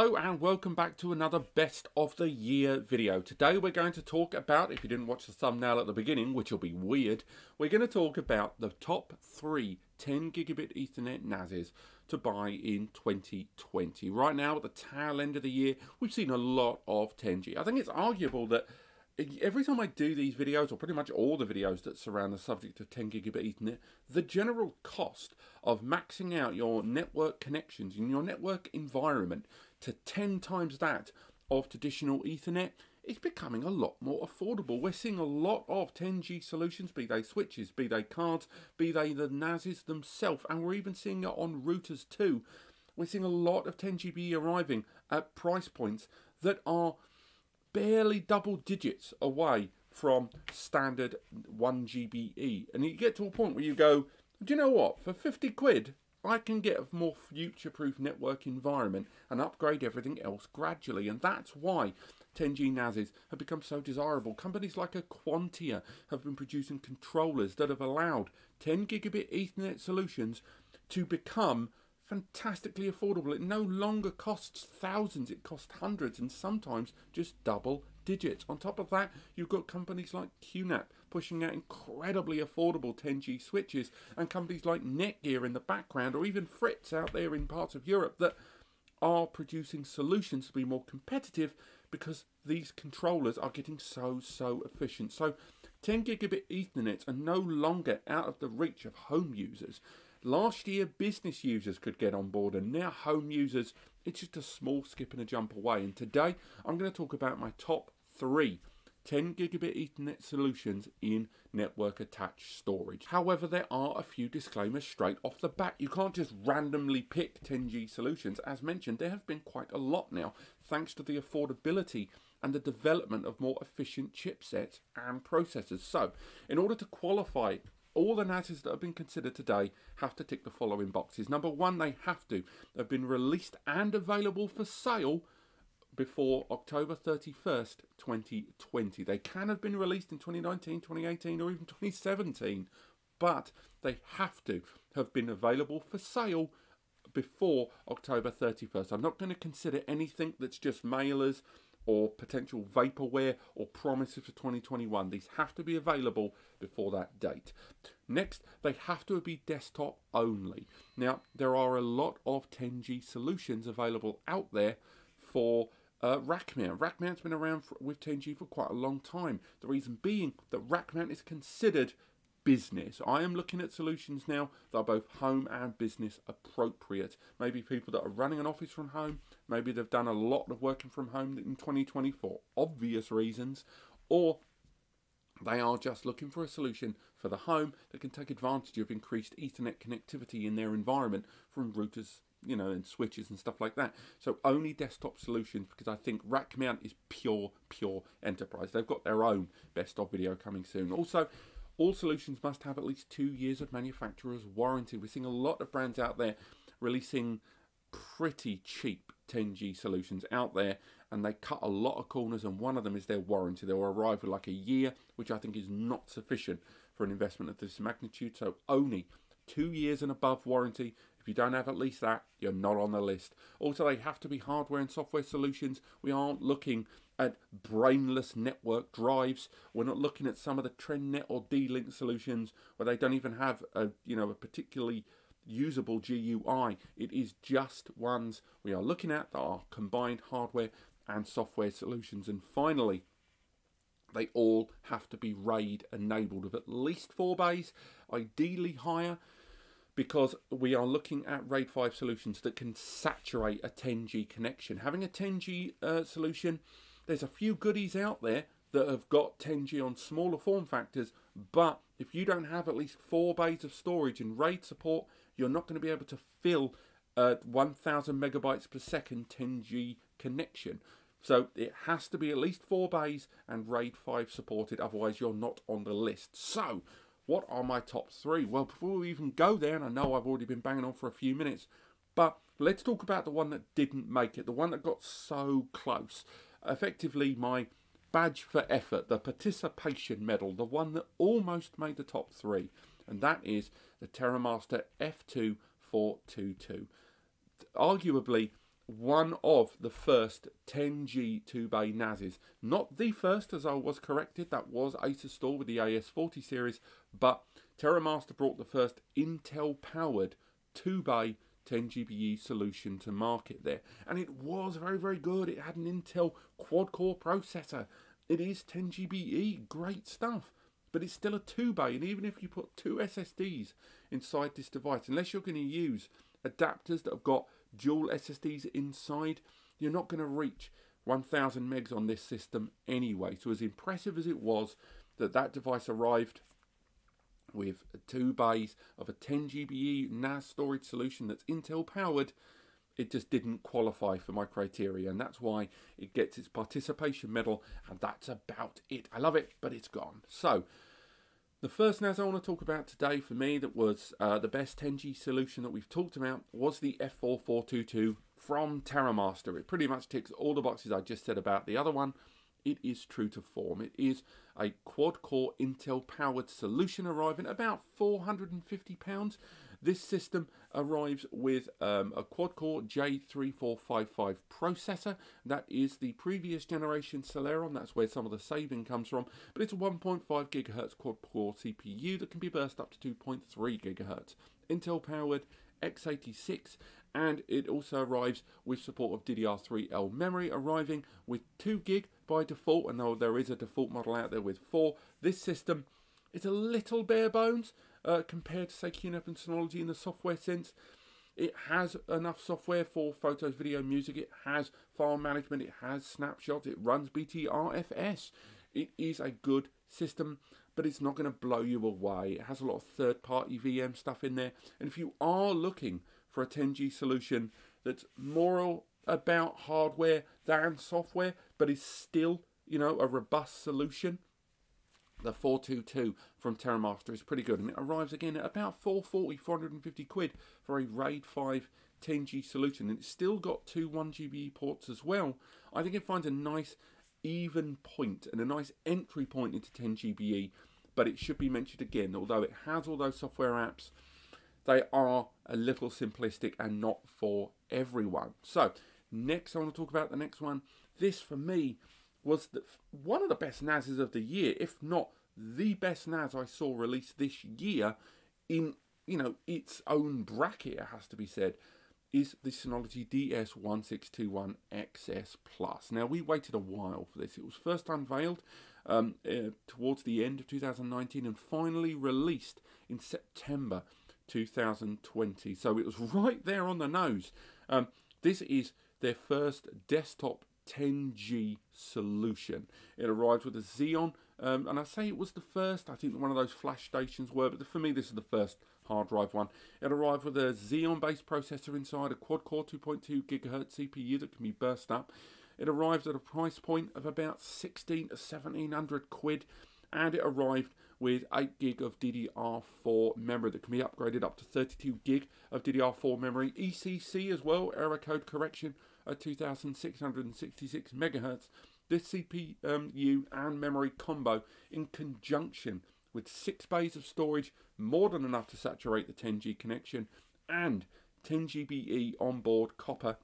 Hello and welcome back to another best of the year video. Today we're going to talk about, if you didn't watch the thumbnail at the beginning, which will be weird, we're going to talk about the top three 10 gigabit Ethernet NASes to buy in 2020. Right now at the tail end of the year, we've seen a lot of 10G. I think it's arguable that every time I do these videos, or pretty much all the videos that surround the subject of 10 gigabit Ethernet, the general cost of maxing out your network connections in your network environment to 10 times that of traditional Ethernet is becoming a lot more affordable. We're seeing a lot of 10G solutions, be they switches, be they cards, be they the NASes themselves, and we're even seeing it on routers too. We're seeing a lot of 10GbE arriving at price points that are barely double digits away from standard 1GbE. And you get to a point where you go, do you know what? For 50 quid, I can get a more future-proof network environment and upgrade everything else gradually. And that's why 10G NASes have become so desirable. Companies like Aquantia have been producing controllers that have allowed 10 gigabit Ethernet solutions to become fantastically affordable. It no longer costs thousands, it costs hundreds and sometimes just double digits. On top of that, you've got companies like QNAP pushing out incredibly affordable 10G switches, and companies like Netgear in the background, or even Fritz out there in parts of Europe, that are producing solutions to be more competitive because these controllers are getting so efficient. So 10 gigabit Ethernets are no longer out of the reach of home users. Last year, business users could get on board, and now home users, it's just a small skip and a jump away. And today, I'm going to talk about my top three 10 gigabit Ethernet solutions in network attached storage. However, there are a few disclaimers straight off the bat. You can't just randomly pick 10G solutions. As mentioned, there have been quite a lot now, thanks to the affordability and the development of more efficient chipsets and processors. So, in order to qualify, all the NASes that have been considered today have to tick the following boxes. Number one, they have to have been released and available for sale before October 31st, 2020. They can have been released in 2019, 2018, or even 2017, but they have to have been available for sale before October 31st. I'm not going to consider anything that's just mailers or potential vaporware or promises for 2021. These have to be available before that date. Next, they have to be desktop only. Now, there are a lot of 10G solutions available out there for rack mount. Rack mount's been around with 10G for quite a long time. The reason being that rack mount is considered business. I am looking at solutions now that are both home and business appropriate. Maybe people that are running an office from home, maybe they've done a lot of working from home in 2020 for obvious reasons, or they are just looking for a solution for the home that can take advantage of increased Ethernet connectivity in their environment from routers, you know, and switches and stuff like that. So only desktop solutions, because I think rack mount is pure enterprise. They've got their own best of video coming soon. Also, all solutions must have at least 2 years of manufacturer's warranty. We're seeing a lot of brands out there releasing pretty cheap 10G solutions out there, and they cut a lot of corners, and one of them is their warranty. They'll arrive with like a year, which I think is not sufficient for an investment of this magnitude. So only 2 years and above warranty. If you don't have at least that, you're not on the list. Also, they have to be hardware and software solutions. We aren't looking at brainless network drives. We're not looking at some of the TrendNet or D-Link solutions where they don't even have a, you know, a particularly usable GUI. It is just ones we are looking at that are combined hardware and software solutions. And finally, they all have to be RAID enabled with at least 4 bays, ideally higher, because we are looking at RAID 5 solutions that can saturate a 10G connection. Having a 10G solution, there's a few goodies out there that have got 10G on smaller form factors, but if you don't have at least 4 bays of storage and RAID support, you're not going to be able to fill 1,000 megabytes per second 10G connection. So it has to be at least 4 bays and RAID 5 supported, otherwise you're not on the list. So what are my top three? Well, before we even go there, and I know I've already been banging on for a few minutes, but let's talk about the one that didn't make it, the one that got so close. Effectively my badge for effort, the participation medal, the one that almost made the top three, and that is the TerraMaster F2-422. Arguably one of the first 10G 2-bay NASs. Not the first, as I was corrected, that was Asustor with the AS40 series, but TerraMaster brought the first Intel-powered 2-bay 10GbE solution to market there. And it was very, very good. It had an Intel quad-core processor. It is 10GbE, great stuff. But it's still a 2-bay, and even if you put two SSDs inside this device, unless you're going to use adapters that have got dual SSDs inside, you're not going to reach 1000 megs on this system anyway. So as impressive as it was that that device arrived with 2 bays of a 10GbE NAS storage solution that's Intel powered, it just didn't qualify for my criteria, and that's why it gets its participation medal, and that's about it. I love it, but it's gone. So the first NAS I want to talk about today for me that was the best 10G solution that we've talked about was the F4-422 from TerraMaster. It pretty much ticks all the boxes I just said about the other one. It is true to form. It is a quad-core Intel-powered solution arriving at about £450. This system arrives with a quad-core J3455 processor. That is the previous generation Celeron. That's where some of the saving comes from. But it's a 1.5 gigahertz quad-core CPU that can be burst up to 2.3 gigahertz. Intel-powered x86, and it also arrives with support of DDR3L memory, arriving with 2GB by default. And though there is a default model out there with 4, this system is a little bare bones. Compared to, say, QNAP and Synology in the software sense. It has enough software for photos, video, music. It has file management. It has snapshots. It runs BTRFS. It is a good system, but it's not going to blow you away. It has a lot of third-party VM stuff in there. And if you are looking for a 10G solution that's more about hardware than software, but is still, you know, a robust solution, the 422 from TerraMaster is pretty good, and it arrives again at about 450 quid for a RAID 5 10G solution, and it's still got two 1GbE ports as well. I think it finds a nice even point and a nice entry point into 10GbE, but it should be mentioned again, although it has all those software apps, they are a little simplistic and not for everyone. So next I want to talk about the next one. This for me was one of the best NASs of the year, if not the best NAS I saw released this year in, you know, its own bracket, it has to be said, is the Synology DS1621XS Plus. Now, we waited a while for this. It was first unveiled towards the end of 2019 and finally released in September 2020. So it was right there on the nose. This is their first desktop 10G solution. It arrived with a Xeon, and I say it was the first, I think one of those flash stations were, but for me this is the first hard drive one. It arrived with a Xeon based processor inside, a quad core 2.2 gigahertz CPU that can be burst up. It arrived at a price point of about 16 to 1700 quid, and it arrived with 8GB of DDR4 memory that can be upgraded up to 32GB of DDR4 memory, ECC as well, error code correction, at 2666 megahertz. This CPU and memory combo, in conjunction with 6 bays of storage, more than enough to saturate the 10G connection, and 10GbE onboard copper,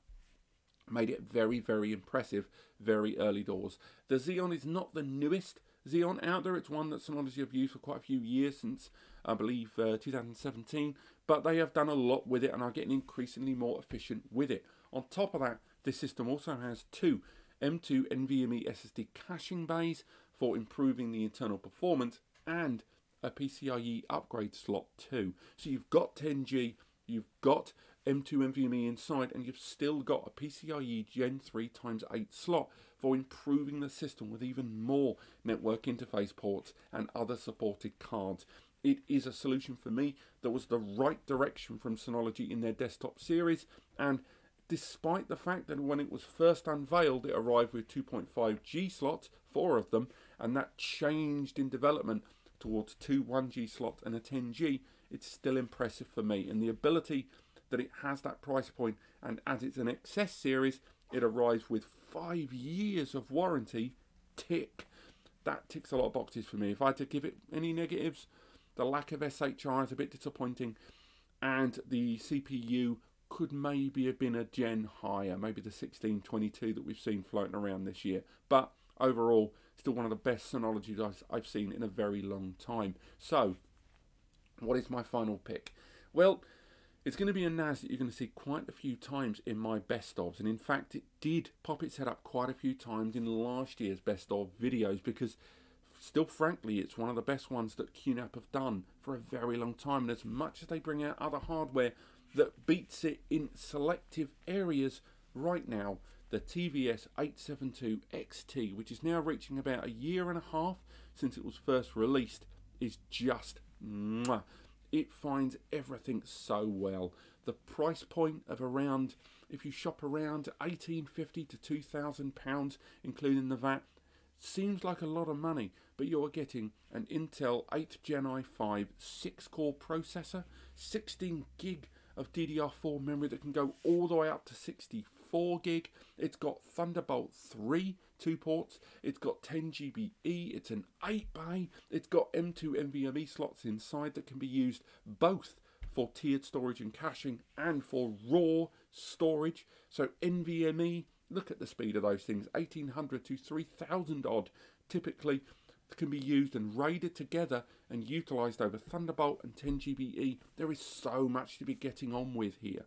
made it very, very impressive very early doors. The Xeon is not the newest Xeon out there. It's one that Synology have used for quite a few years, since I believe 2017, but they have done a lot with it and are getting increasingly more efficient with it. On top of that, this system also has two M2 NVMe SSD caching bays for improving the internal performance, and a PCIe upgrade slot too. So you've got 10G, you've got M2 NVMe inside, and you've still got a PCIe Gen 3x8 slot for improving the system with even more network interface ports and other supported cards. It is a solution for me that was the right direction from Synology in their desktop series, and despite the fact that when it was first unveiled, it arrived with 2.5G slots, 4 of them, and that changed in development towards two 1G slots and a 10G, it's still impressive for me. And the ability that it has that price point, and as it's an XS series, it arrives with 5 years of warranty, tick. That ticks a lot of boxes for me. If I had to give it any negatives, the lack of SHR is a bit disappointing, and the CPU could maybe have been a gen higher, maybe the 1622 that we've seen floating around this year. But overall, still one of the best Synologies I've seen in a very long time. So, what is my final pick? Well, it's going to be a NAS that you're going to see quite a few times in my best ofs, and in fact it did pop its head up quite a few times in last year's best of videos, because still frankly it's one of the best ones that QNAP have done for a very long time. And as much as they bring out other hardware that beats it in selective areas, right now the TVS-872XT, which is now reaching about a year and a half since it was first released, is just mwah. It finds everything so well. The price point of around, if you shop around, £1,850 to £2,000, including the VAT, seems like a lot of money, but you're getting an Intel 8th Gen i5 6-core processor, 16 gig of DDR4 memory that can go all the way up to 64 gig. It's got Thunderbolt 3, 2 ports. It's got 10GbE. It's an 8-bay. It's got M2 NVMe slots inside that can be used both for tiered storage and caching and for raw storage. So NVMe, look at the speed of those things, 1800 to 3000 odd typically, can be used and raided together and utilized over Thunderbolt and 10GbE. There is so much to be getting on with here.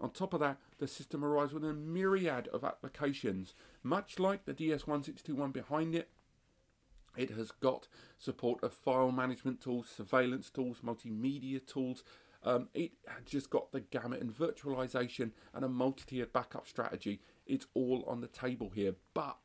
On top of that, the system arrives with a myriad of applications. Much like the DS1621 behind it, it has got support of file management tools, surveillance tools, multimedia tools. It just got the gamut, and virtualization and a multi-tiered backup strategy. It's all on the table here, but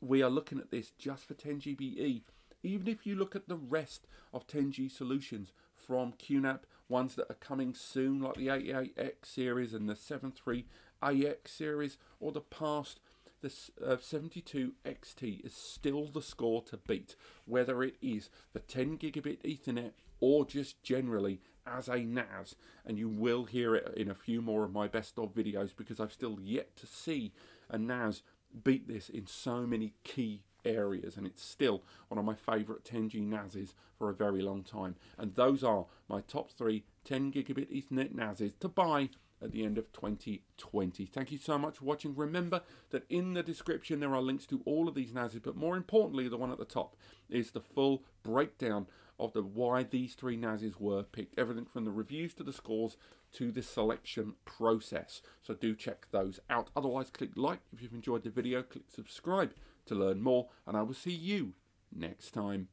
we are looking at this just for 10GbE. Even if you look at the rest of 10G solutions from QNAP, ones that are coming soon like the 88X series and the 73AX series, or the past, the 72XT is still the score to beat, whether it is the 10 gigabit Ethernet or just generally as a NAS. And you will hear it in a few more of my best of videos, because I've still yet to see a NAS beat this in so many key areas, and it's still one of my favorite 10G NASs for a very long time. And those are my top 3 10 gigabit Ethernet NASs to buy at the end of 2020. Thank you so much for watching. Remember that in the description there are links to all of these NASs, but more importantly, the one at the top is the full breakdown of why these 3 NASs were picked, everything from the reviews to the scores to the selection process. So do check those out. Otherwise, click like if you've enjoyed the video, click subscribe to learn more, and I will see you next time.